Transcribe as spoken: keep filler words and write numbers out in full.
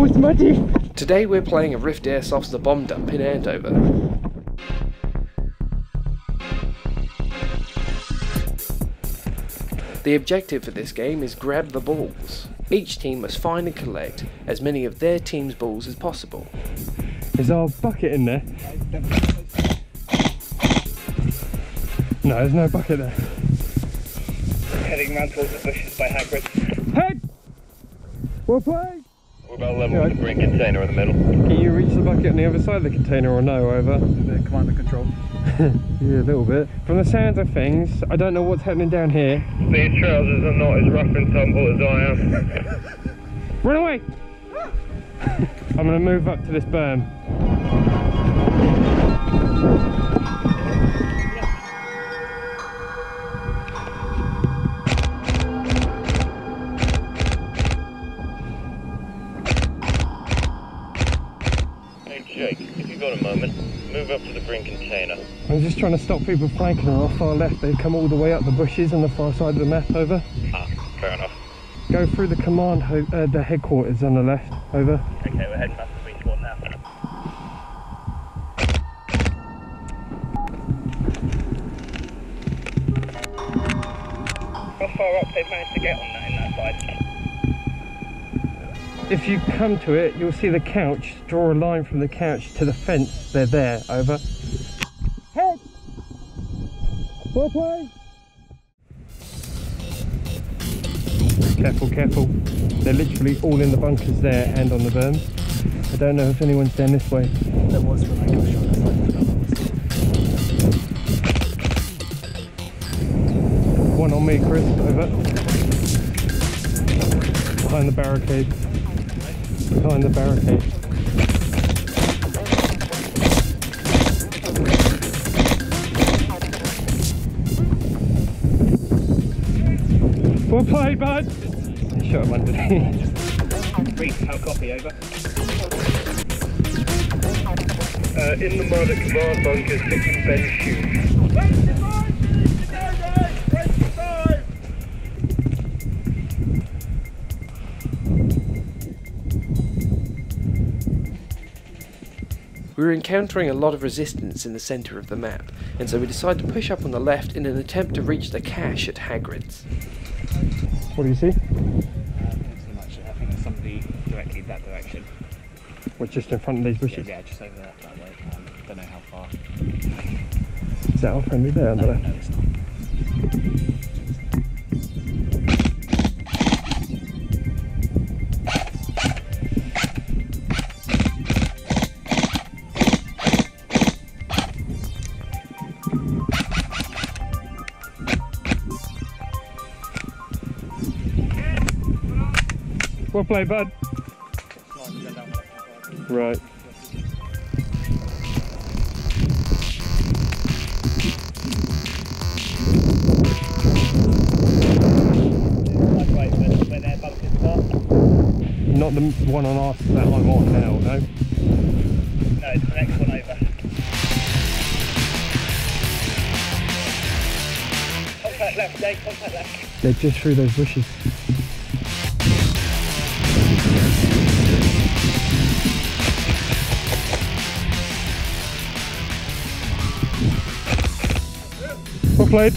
Oh, it's muddy! Today we're playing a Rift Airsoft's The Bomb Dump in Andover. The objective for this game is grab the balls. Each team must find and collect as many of their team's balls as possible. Is our bucket in there? No, there's no bucket there. Heading round towards the bushes by Hagrid. Head! We're playing! We're about level yeah, with the green container in the middle. Can you reach the bucket on the other side of the container or no, over? The command and control. Yeah, a little bit. From the sounds of things, I don't know what's happening down here. These trousers are not as rough and tumble as I am. Run away! I'm going to move up to this berm. Move up to the green container. I'm just trying to stop people flanking on our far left. They come all the way up the bushes on the far side of the map, over. Ah, fair enough. Go through the command, uh, the headquarters on the left, over. Okay, we're heading back to the beach one now. How far up they've managed to get on that in that side? If you come to it, you'll see the couch. Draw a line from the couch to the fence. They're there, over. Head! Well played! Careful, careful. They're literally all in the bunkers there and on the berm. I don't know if anyone's down this way. There was when I got shot. That's like one on me, Chris, over. Behind the barricade. Behind the barricade. We'll play, bud! They shot him underneath. Reef, how copy, over? Uh, in the mud at command bunker, six and Ben shoot. twenty-five! twenty-five! We were encountering a lot of resistance in the centre of the map, and so we decided to push up on the left in an attempt to reach the cache at Hagrid's. What do you see? Uh, not so much. I think there's somebody directly that direction. What, just in front of these bushes? Yeah, yeah, just over there, that way. Um, don't know how far. Is that our friendly there on the left? No, it's not. Well played, bud. Right. Not the one on our that I'm on now, no? No, it's the next one over. Contact left, Dave, contact left. They're just through those bushes. Well played.